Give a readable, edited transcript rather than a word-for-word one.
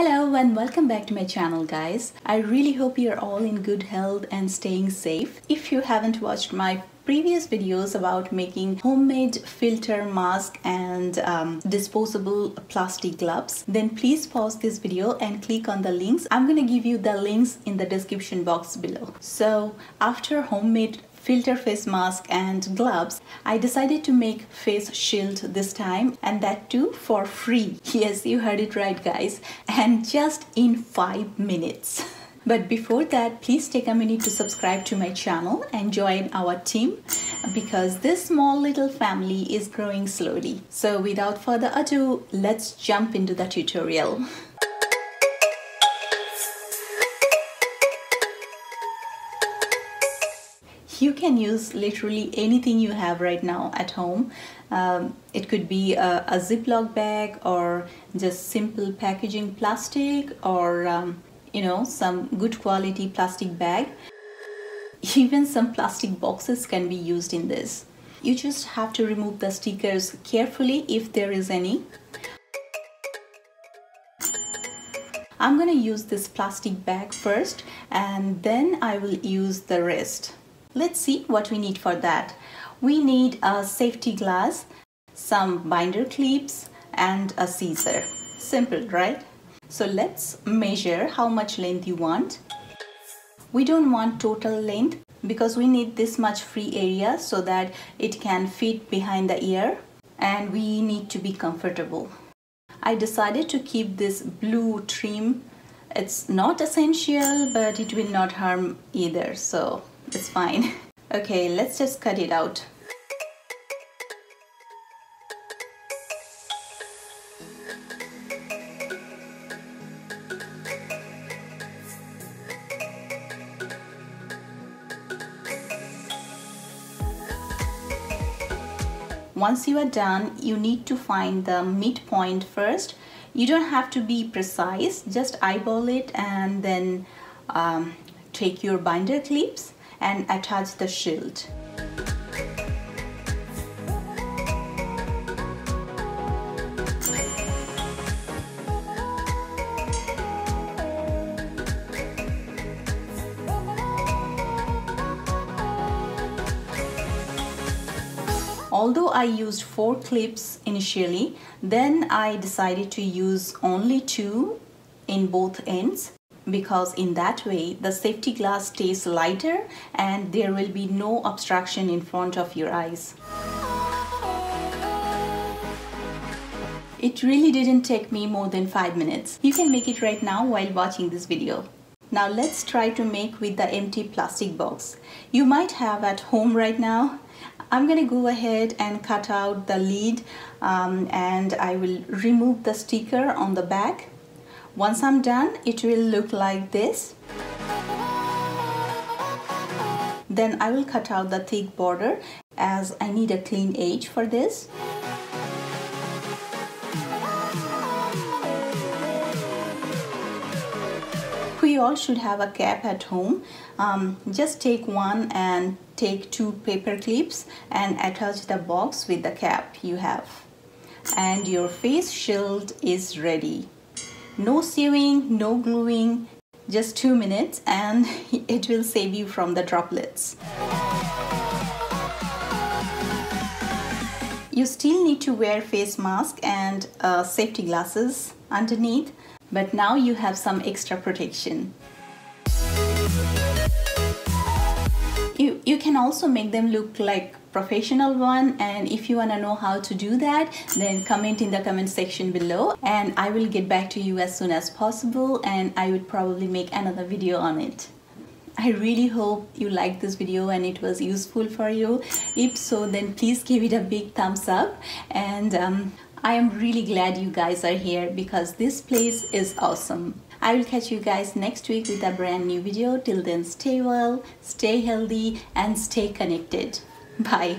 Hello and welcome back to my channel, guys. I really hope you're all in good health and staying safe. If you haven't watched my previous videos about making homemade filter mask and disposable plastic gloves, then please pause this video and click on the links. I'm gonna give you the links in the description box below. So after homemade filter face mask and gloves, I decided to make face shield this time, and that too for free. Yes, you heard it right, guys, and just in 5 minutes. But before that, please take a minute to subscribe to my channel and join our team, because this small little family is growing slowly. So without further ado, let's jump into the tutorial. You can use literally anything you have right now at home. It could be a Ziploc bag, or just simple packaging plastic, or you know, some good quality plastic bag. Even some plastic boxes can be used in this. You just have to remove the stickers carefully if there is any. I'm gonna use this plastic bag first, and then I will use the rest. Let's see what we need for that. We need a safety glass, some binder clips, and a scissor. Simple, right? So let's measure how much length you want. We don't want total length because we need this much free area so that it can fit behind the ear, and we need to be comfortable. I decided to keep this blue trim. It's not essential, but it will not harm either, so it's fine. Okay, let's just cut it out. Once you are done, you need to find the midpoint first. You don't have to be precise, just eyeball it, and then take your binder clips and attach the shield. Although I used 4 clips initially, then I decided to use only 2 in both ends, because in that way the safety glass stays lighter and there will be no obstruction in front of your eyes. It really didn't take me more than 5 minutes. You can make it right now while watching this video. Now let's try to make with the empty plastic box you might have at home right now. I'm gonna go ahead and cut out the lid, and I will remove the sticker on the back. Once I'm done, it will look like this. Then I will cut out the thick border, as I need a clean edge for this. We all should have a cap at home. Just take one and take 2 paper clips and attach the box with the cap you have. And your face shield is ready. No sewing, no gluing, just 2 minutes, and it will save you from the droplets. You still need to wear face mask and safety glasses underneath, but now you have some extra protection. You can also make them look like professional one, and if you want to know how to do that, then comment in the comment section below, and I will get back to you as soon as possible, and I would probably make another video on it. I really hope you liked this video and it was useful for you. If so, then please give it a big thumbs up, and I am really glad you guys are here, because this place is awesome. I will catch you guys next week with a brand new video. Till then, stay well, stay healthy, and stay connected. Bye.